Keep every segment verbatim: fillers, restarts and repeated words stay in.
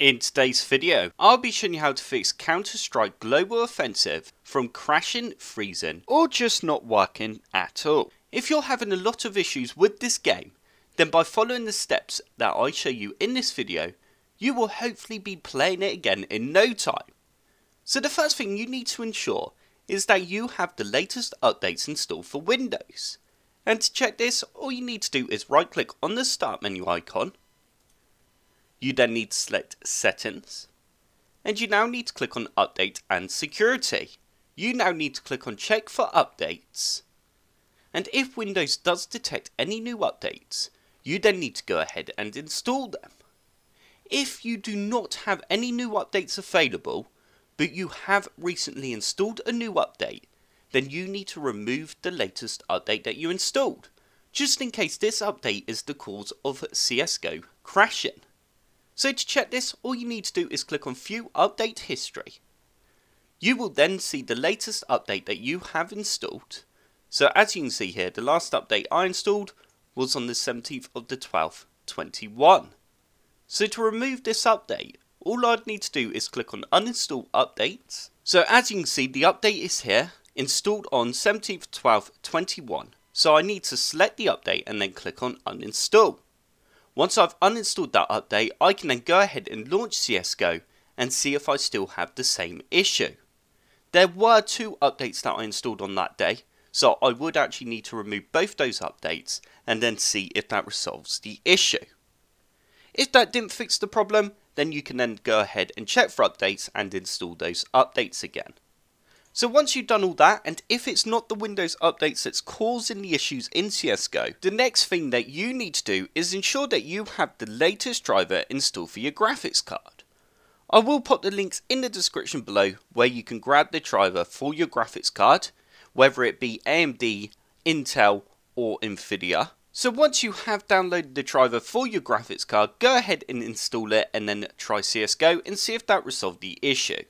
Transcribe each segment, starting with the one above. In today's video, I'll be showing you how to fix Counter-Strike Global Offensive from crashing, freezing, or just not working at all. If you're having a lot of issues with this game, then by following the steps that I show you in this video, you will hopefully be playing it again in no time. So the first thing you need to ensure is that you have the latest updates installed for Windows. And to check this, all you need to do is right click on the start menu icon. You then need to select Settings, and you now need to click on Update and Security. You now need to click on Check for Updates, and if Windows does detect any new updates, you then need to go ahead and install them. If you do not have any new updates available, but you have recently installed a new update, then you need to remove the latest update that you installed, just in case this update is the cause of C S G O crashing. So to check this, all you need to do is click on View Update History. You will then see the latest update that you have installed. So as you can see here, the last update I installed was on the seventeenth of the twelfth, twenty-one. So to remove this update, all I'd need to do is click on Uninstall Updates. So as you can see, the update is here, installed on seventeenth twelfth twenty-one. So I need to select the update and then click on Uninstall. Once I've uninstalled that update, I can then go ahead and launch C S G O and see if I still have the same issue. There were two updates that I installed on that day, so I would actually need to remove both those updates and then see if that resolves the issue. If that didn't fix the problem, then you can then go ahead and check for updates and install those updates again. So once you've done all that, and if it's not the Windows updates that's causing the issues in C S G O, the next thing that you need to do is ensure that you have the latest driver installed for your graphics card. I will pop the links in the description below where you can grab the driver for your graphics card, whether it be A M D, Intel or Nvidia. So once you have downloaded the driver for your graphics card, go ahead and install it and then try C S G O and see if that resolved the issue.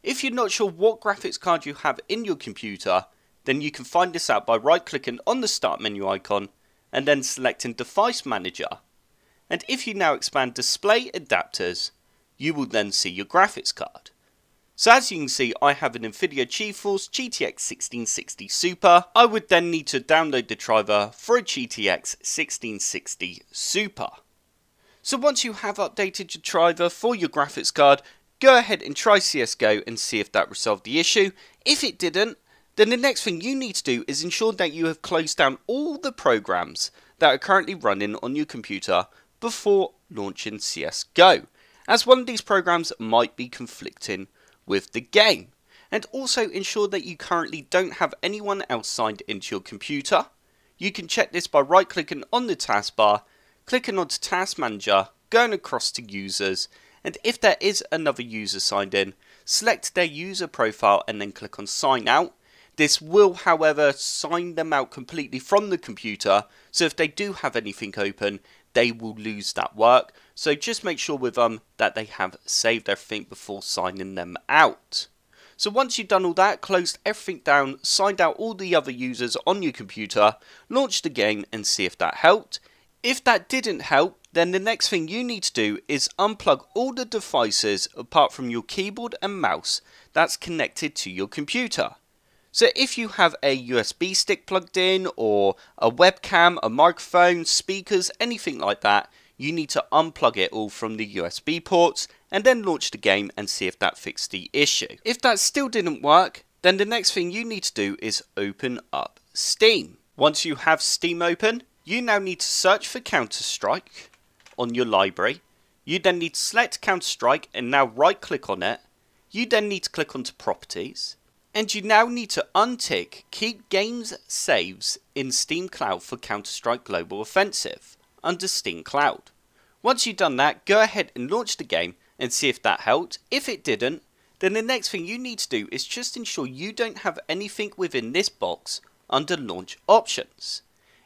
If you're not sure what graphics card you have in your computer, then you can find this out by right clicking on the start menu icon and then selecting Device Manager. And if you now expand Display Adapters, you will then see your graphics card. So as you can see, I have an Nvidia GeForce G T X sixteen sixty Super. I would then need to download the driver for a G T X sixteen sixty Super. So once you have updated your driver for your graphics card, go ahead and try C S G O and see if that resolved the issue. If it didn't, then the next thing you need to do is ensure that you have closed down all the programs that are currently running on your computer before launching C S G O, as one of these programs might be conflicting with the game. And also ensure that you currently don't have anyone else signed into your computer. You can check this by right clicking on the taskbar, clicking onto Task Manager, going across to Users, and if there is another user signed in, select their user profile and then click on Sign Out. This will, however, sign them out completely from the computer, so if they do have anything open, they will lose that work. So just make sure with them that they have saved everything before signing them out. So once you've done all that, closed everything down, signed out all the other users on your computer, launch the game and see if that helped. If that didn't help, then the next thing you need to do is unplug all the devices apart from your keyboard and mouse that's connected to your computer. So if you have a U S B stick plugged in or a webcam, a microphone, speakers, anything like that, you need to unplug it all from the U S B ports and then launch the game and see if that fixed the issue. If that still didn't work, then the next thing you need to do is open up Steam. Once you have Steam open, you now need to search for Counter-Strike on your library. You then need to select Counter-Strike and now right click on it. You then need to click onto Properties, and you now need to untick Keep Games Saves in Steam Cloud for Counter-Strike Global Offensive under Steam Cloud. Once you've done that, go ahead and launch the game and see if that helped. If it didn't, then the next thing you need to do is just ensure you don't have anything within this box under Launch Options.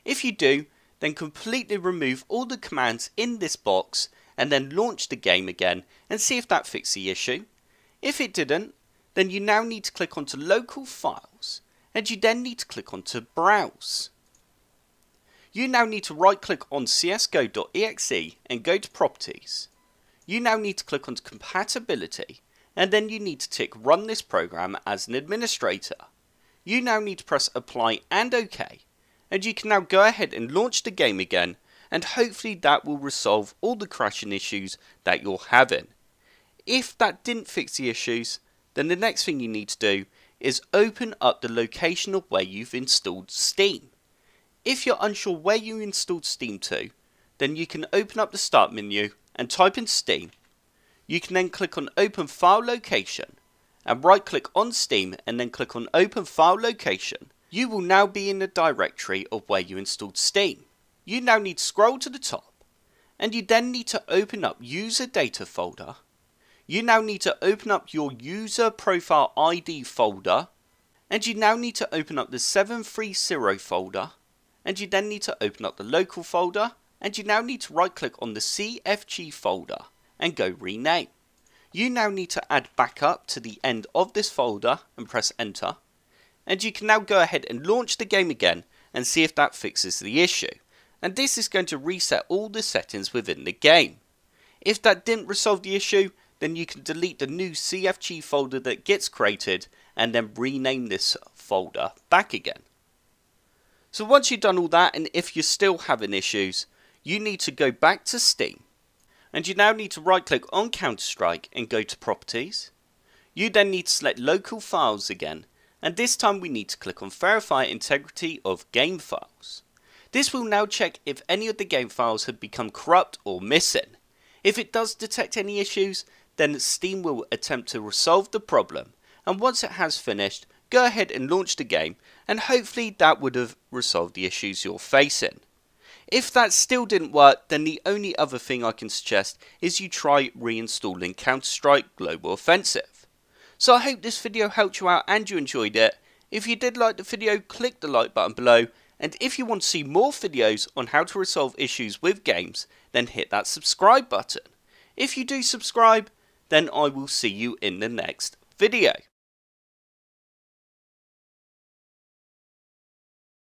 If you do, then completely remove all the commands in this box and then launch the game again and see if that fixed the issue. If it didn't, then you now need to click onto Local Files, and you then need to click onto Browse. You now need to right click on C S G O dot E X E and go to Properties. you now need to click on compatibility, and then you need to tick run this program as an administrator. You now need to press apply and OK, and you can now go ahead and launch the game again, and hopefully that will resolve all the crashing issues that you're having. If that didn't fix the issues, then the next thing you need to do is open up the location of where you've installed Steam. If you're unsure where you installed Steam to, then you can open up the start menu and type in Steam. You can then click on open file location and right click on Steam and then click on open file location. You will now be in the directory of where you installed Steam. You now need to scroll to the top and you then need to open up user data folder. You now need to open up your user profile I D folder, and you now need to open up the seven three zero folder, and you then need to open up the local folder, and you now need to right click on the C F G folder and go rename. You now need to add backup to the end of this folder and press enter, and you can now go ahead and launch the game again and see if that fixes the issue, and this is going to reset all the settings within the game. If that didn't resolve the issue, then you can delete the new C F G folder that gets created and then rename this folder back again. So once you've done all that, and if you're still having issues, you need to go back to Steam and you now need to right click on Counter-Strike and go to Properties. You then need to select Local Files again, and this time we need to click on Verify Integrity of Game Files. This will now check if any of the game files have become corrupt or missing. If it does detect any issues, then Steam will attempt to resolve the problem, and once it has finished, go ahead and launch the game, and hopefully that would have resolved the issues you're facing. If that still didn't work, then the only other thing I can suggest is you try reinstalling Counter-Strike Global Offensive. So I hope this video helped you out and you enjoyed it. If you did like the video, click the like button below, and if you want to see more videos on how to resolve issues with games, then hit that subscribe button. If you do subscribe, then I will see you in the next video.